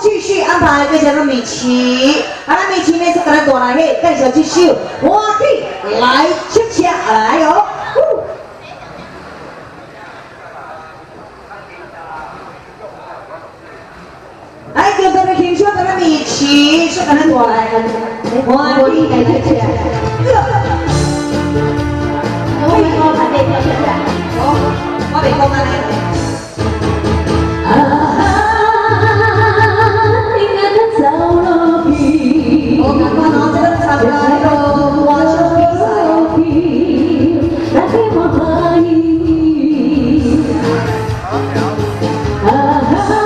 继续安排这叫做米奇，阿拉米奇呢是可能多来黑，但是继续我的来吃吃，来哟。 哎，哥哥们听说咱们米奇是可能过来的，我应该来接。我没空来，我没空来。啊，应该的走路皮，我刚刚拿这个擦来了，我是走路皮，来给我拍一。啊。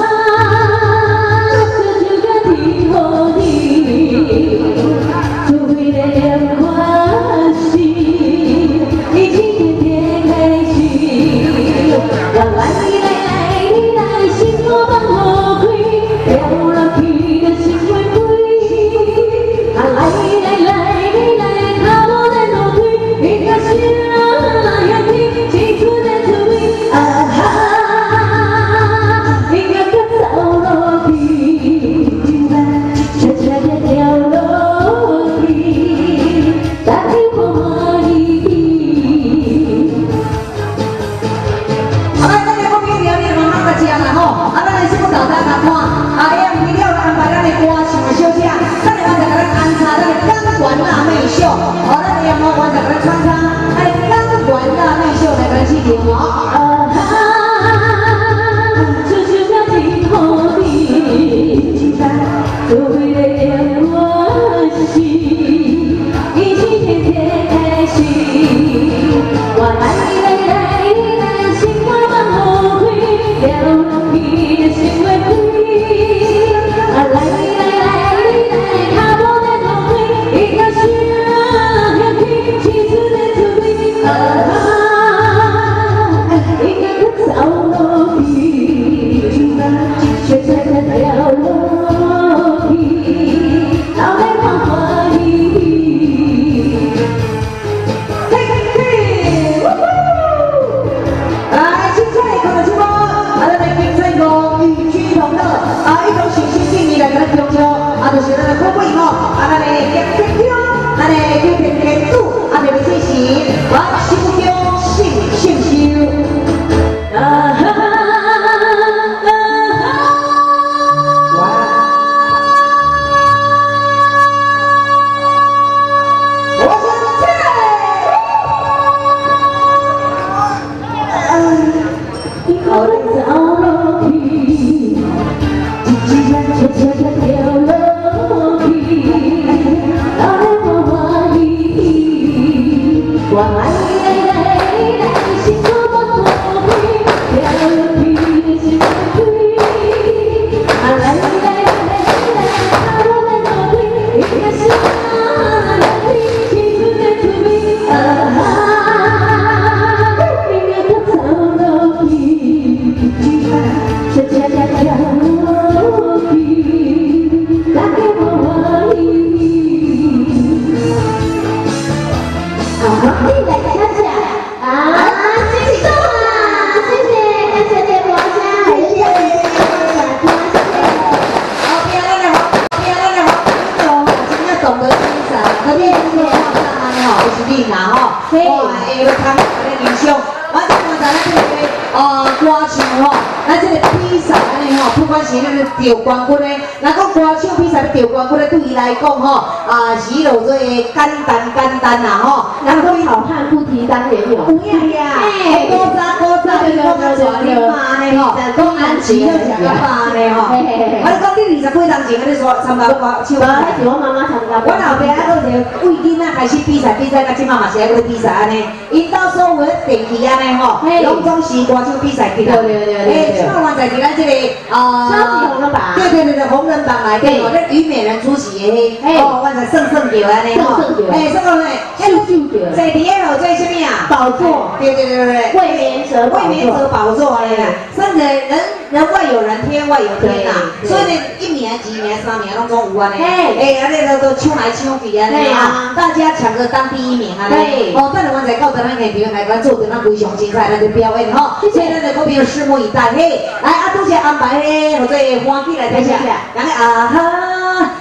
几年、3年拢讲有安尼。嘿，哎，安尼都抢来抢去安尼啊，大家抢着当第一名安尼。哦，等下我再教咱个朋友来关注着咱非常精彩咱个表演吼，所以咱个朋友拭目以待嘿。来，阿杜姐安排嘿，我最欢喜来听下，然后啊哈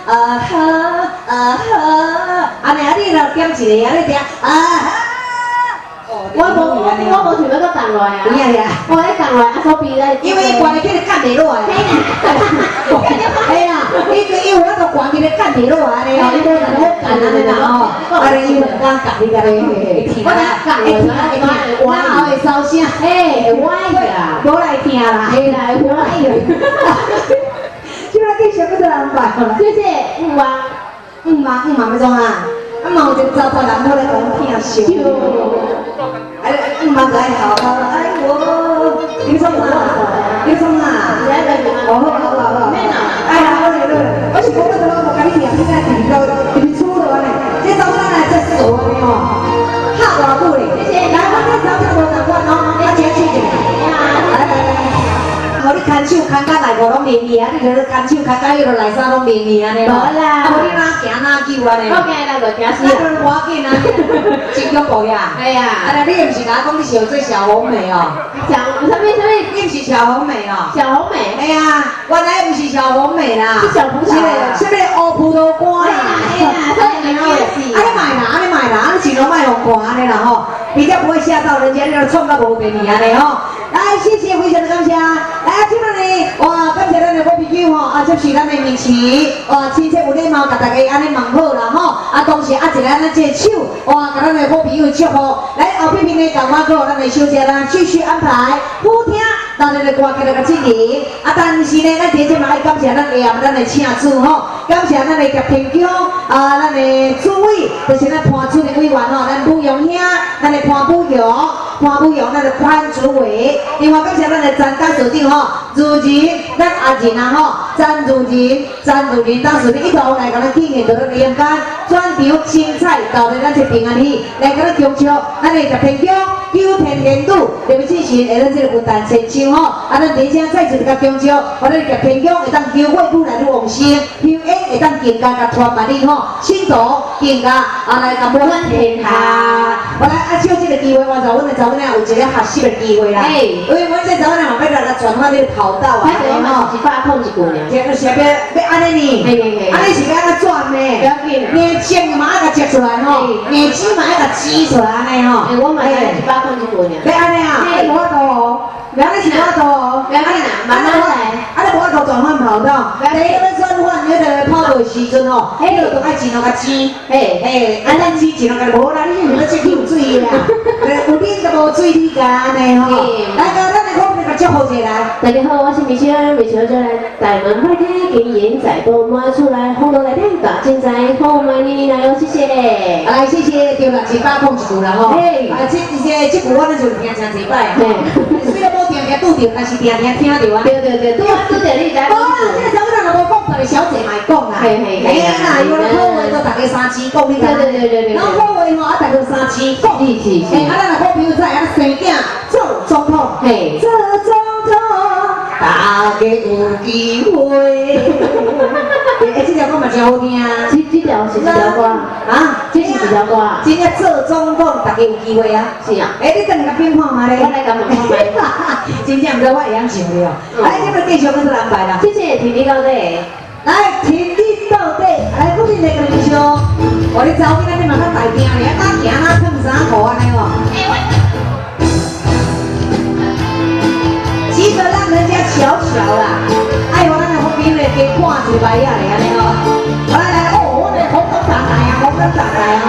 啊哈啊哈，安尼啊你来点一个安尼听啊哈。 我无想要搁降落啊！我咧降落啊，所以咧，因为关起咧降袂落啊。哎呀，因为那个关起咧降袂落啊咧，哦，伊都在咧降啊咧啦哦，啊咧伊就讲降哩个咧，我咧降咧，我后会收声，嘿，我呀，我来听啦，嘿来我呀，就来继续搁做人怪，就是唔忙要怎啊？ 啊，毛就糟蹋人，我来讲听笑。哎，妈来好，哎我，你做啥？你做啥？好。哎呀，我是讲了，我跟你讲，你看你到你出了呢，这糟蹋人真熟的哦，好牢固的。来，我再找一个人看哦，我捡起一个。来，我你看手看甲来，我拢明明啊，你就是看手看甲伊就来啥拢明明安尼咯。无啦，我你哪行哪救安尼。 那都要紧啊，真恐怖呀！哎呀，啊那你唔是哪讲你小做小红梅哦？什么？你唔是小红梅哦？小红梅？哎呀，原来唔是小红梅啦，是小葡萄啦，是咩乌葡萄干啦？哎呀，真好也是。啊你买啦，你买啦，你只能卖红瓜的啦吼，比较不会吓到人家那个创到无便宜啊的吼。来，谢谢非常感谢。来，今日呢，哇，感谢咱的朋友吼，啊，就是咱的面试，哇，亲切有礼貌，甲大家安尼问好啦吼，啊。 同时，一个咱这手，哇，甲咱的好朋友祝福。来，后边边的干妈哥，咱的小姐啦，继续安排好听，咱的歌给咱个进行。啊，但是呢，咱姐姐嘛爱感谢咱念咱的请主吼，感谢咱的叶平江，啊，咱的主委，就是咱潘主任委员吼，咱武勇兄，咱的潘武勇，咱的潘主委。另外感谢咱的张大组长吼，如今咱阿仁啊吼，张如仁当时一道来甲咱敬献到咱的阳间，转。 牛青菜到了咱这平安里，来给咱供销，咱来食平姜，九片莲肚，特别进行下咱这个有蛋先烧吼，啊咱底下再就是甲供销，啊咱食平姜会当香火愈来愈旺盛，香烟会当更加甲传万里吼，信徒更加啊来甲满天下。我来啊借这个机会，我找阮的有一个学习的机会啦。哎，因为阮这查某囡嘛要来转化这个跑道啊，吼，一百控一斤尔。这个是要安尼呢？安尼是要安怎转呢？不要紧， 嘛爱甲接出来吼，面子嘛爱甲挤出来安尼吼。哎，我嘛爱一百块一个呢。要安尼啊？哎，无法度哦，要安尼是无法度哦。要安尼哪？慢慢来。啊，你无法度转换跑道。第一个转换，你就跑落时阵吼，你就爱钱落甲挤。哎，啊，咱挤钱落甲无啦，你唔要接去有水啦。有恁就无水，你干安尼吼。来个，咱来讲，来个祝福一下。大家好，我是米小姐，大门快开，金银财宝满出来，红楼来顶大金财，好买你来。 谢谢，来谢谢，对啦，一百讲一句啦吼。啊，这句我咧就听上一摆啊。虽然无定定拄着，但是定定听着啊。对，拄着你来。无啦，这个时候咱若无讲，别个小姐咪讲啦。哎呀，那有咧好话都大家三千讲，你讲。对。然后好话吼，啊大家三千讲。是。哎，啊咱若好朋友在啊生囝做总统，做总统，大家有机会。 哎，这条歌嘛真好听啊！这条是一条歌啊，这是一条歌啊。真正做总统，大家有机会啊。是啊。哎，你等下变看嘛咧。我来甲问看卖。真正唔知我会晓唱袂哦。哎，你咪继续跟做安排啦。谢谢，停你到底。来，停你到底。来，我先来跟你唱。我咧走，你那边嘛较大声咧，哪行哪穿衫裤安尼哦。几个让人家瞧瞧啦。哎呦。 因为给挂起来呀，你看那个，来哦，我们红灯打来呀，红灯打来哈。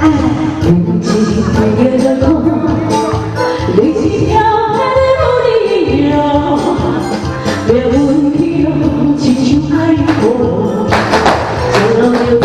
爱曾经跨越的路，历经遥远的路里绕，别问疲劳，只求爱过，走到了最后。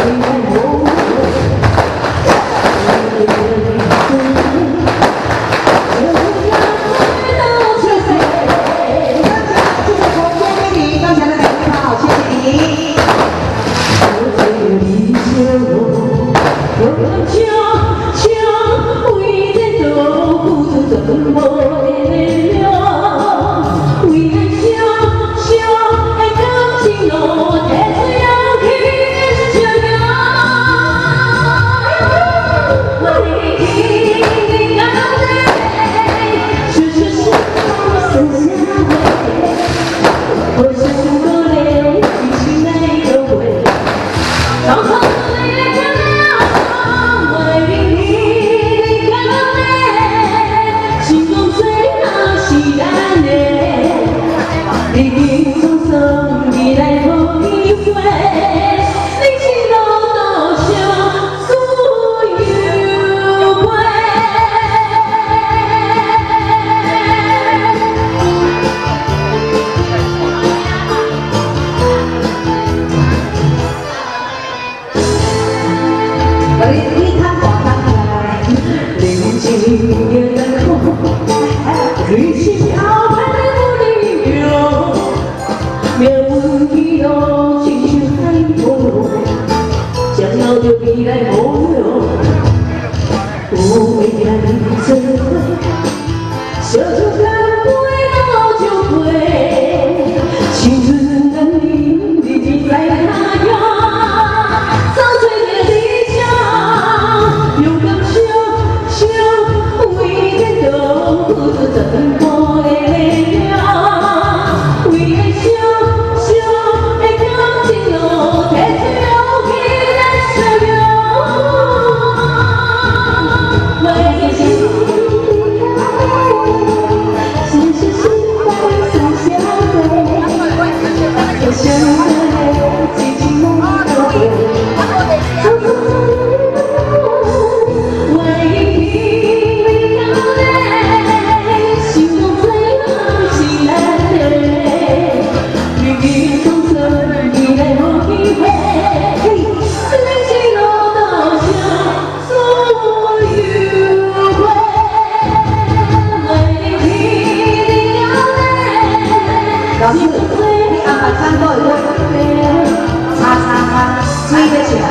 老师，你把三个叉叉叉吹得起来。